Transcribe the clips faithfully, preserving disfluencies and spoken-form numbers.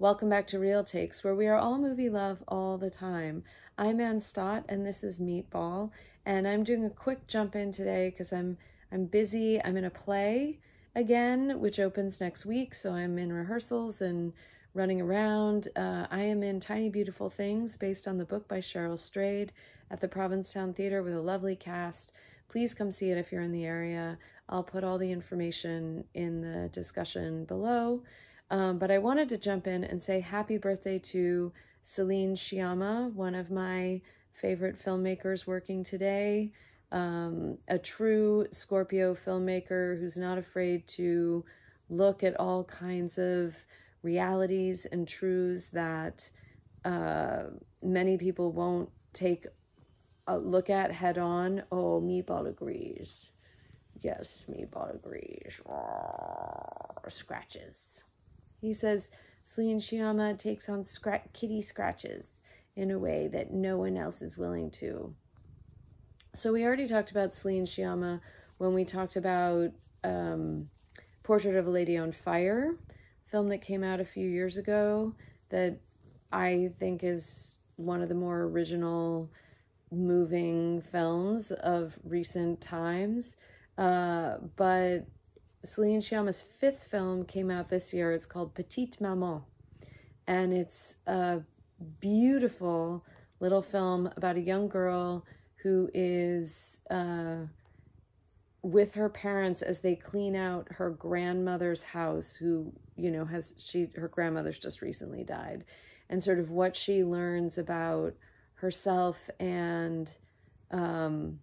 Welcome back to Real Takes, where we are all movie love all the time. I'm Anne Stott, and this is Meatball, and I'm doing a quick jump in today because I'm I'm busy. I'm in a play again, which opens next week, so I'm in rehearsals and running around. Uh, I am in Tiny Beautiful Things, based on the book by Cheryl Strayed, at the Provincetown Theater with a lovely cast. Please come see it if you're in the area. I'll put all the information in the discussion below. Um, but I wanted to jump in and say happy birthday to Celine Sciamma, one of my favorite filmmakers working today, um, a true Scorpio filmmaker who's not afraid to look at all kinds of realities and truths that uh, many people won't take a look at head on. Oh, Meatball agrees. Yes, Meatball agrees. Rawr, scratches. He says, Celine Sciamma takes on scra kitty scratches in a way that no one else is willing to. So we already talked about Celine Sciamma when we talked about um, Portrait of a Lady on Fire, film that came out a few years ago that I think is one of the more original moving films of recent times. Uh, but... Celine Sciamma's fifth film came out this year. It's called Petite Maman, and it's a beautiful little film about a young girl who is uh, with her parents as they clean out her grandmother's house, who, you know, has she her grandmother's just recently died, and sort of what she learns about herself and um,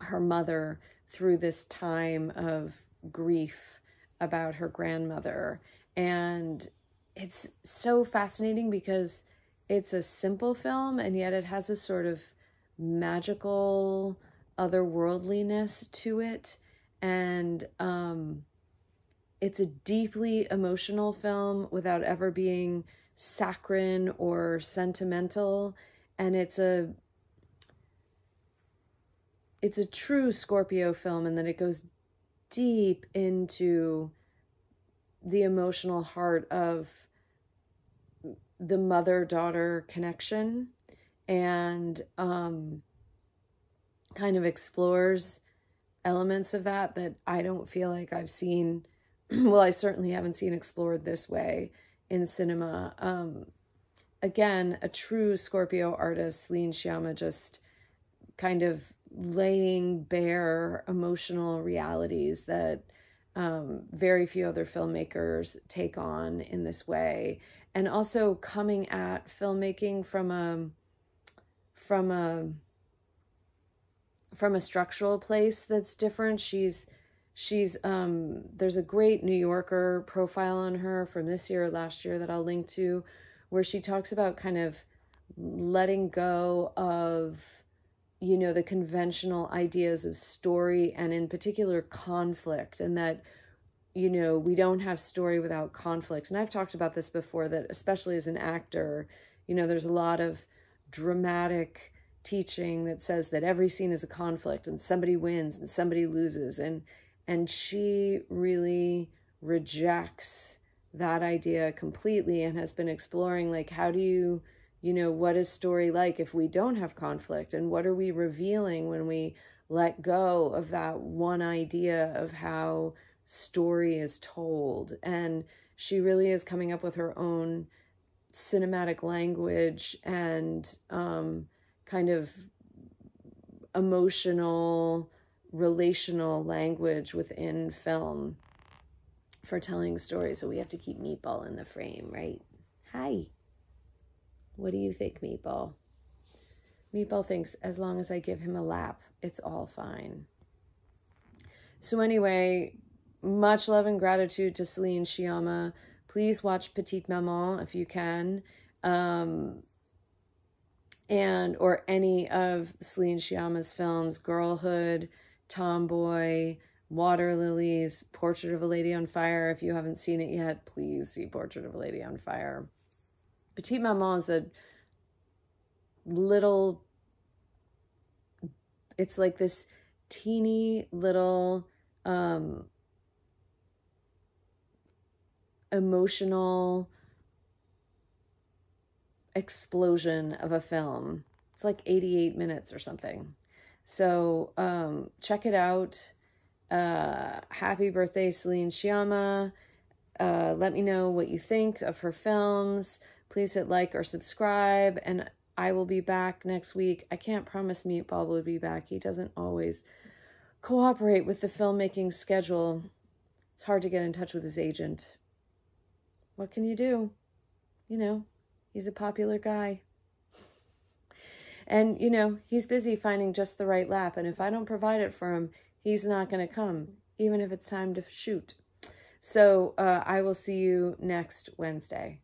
her mother through this time of grief about her grandmother. And it's so fascinating because it's a simple film, and yet it has a sort of magical otherworldliness to it. And um, it's a deeply emotional film without ever being saccharine or sentimental. And it's a It's a true Scorpio film, and then it goes deep into the emotional heart of the mother-daughter connection, and um, kind of explores elements of that that I don't feel like I've seen, well, I certainly haven't seen explored this way in cinema. Um, again, a true Scorpio artist, Celine Sciamma, just kind of laying bare emotional realities that um, very few other filmmakers take on in this way, and also coming at filmmaking from a from a from a structural place that's different. She's she's um, there's a great New Yorker profile on her from this year or last year that I'll link to, where she talks about kind of letting go of, you know, the conventional ideas of story, and in particular conflict, and that, you know, we don't have story without conflict. And I've talked about this before, that especially as an actor, you know, there's a lot of dramatic teaching that says that every scene is a conflict, and somebody wins and somebody loses. And, and she really rejects that idea completely, and has been exploring, like, how do you, you know, what is story like if we don't have conflict? And what are we revealing when we let go of that one idea of how story is told? And she really is coming up with her own cinematic language and um, kind of emotional, relational language within film for telling stories. So we have to keep Meatball in the frame, right? Hi. What do you think, Meatball? Meatball thinks, as long as I give him a lap, it's all fine. So anyway, much love and gratitude to Celine Sciamma. Please watch Petite Maman if you can. Um, and, or any of Celine Sciamma's films, Girlhood, Tomboy, Water Lilies, Portrait of a Lady on Fire. If you haven't seen it yet, please see Portrait of a Lady on Fire. Petite Maman is a little, it's like this teeny little um, emotional explosion of a film. It's like eighty-eight minutes or something. So um, check it out. Uh, happy birthday, Celine Sciamma. Uh, let me know what you think of her films. Please hit like or subscribe, and I will be back next week. I can't promise Meatball will be back. He doesn't always cooperate with the filmmaking schedule. It's hard to get in touch with his agent. What can you do? You know, he's a popular guy. And, you know, he's busy finding just the right lap, and if I don't provide it for him, he's not going to come, even if it's time to shoot. So uh, I will see you next Wednesday.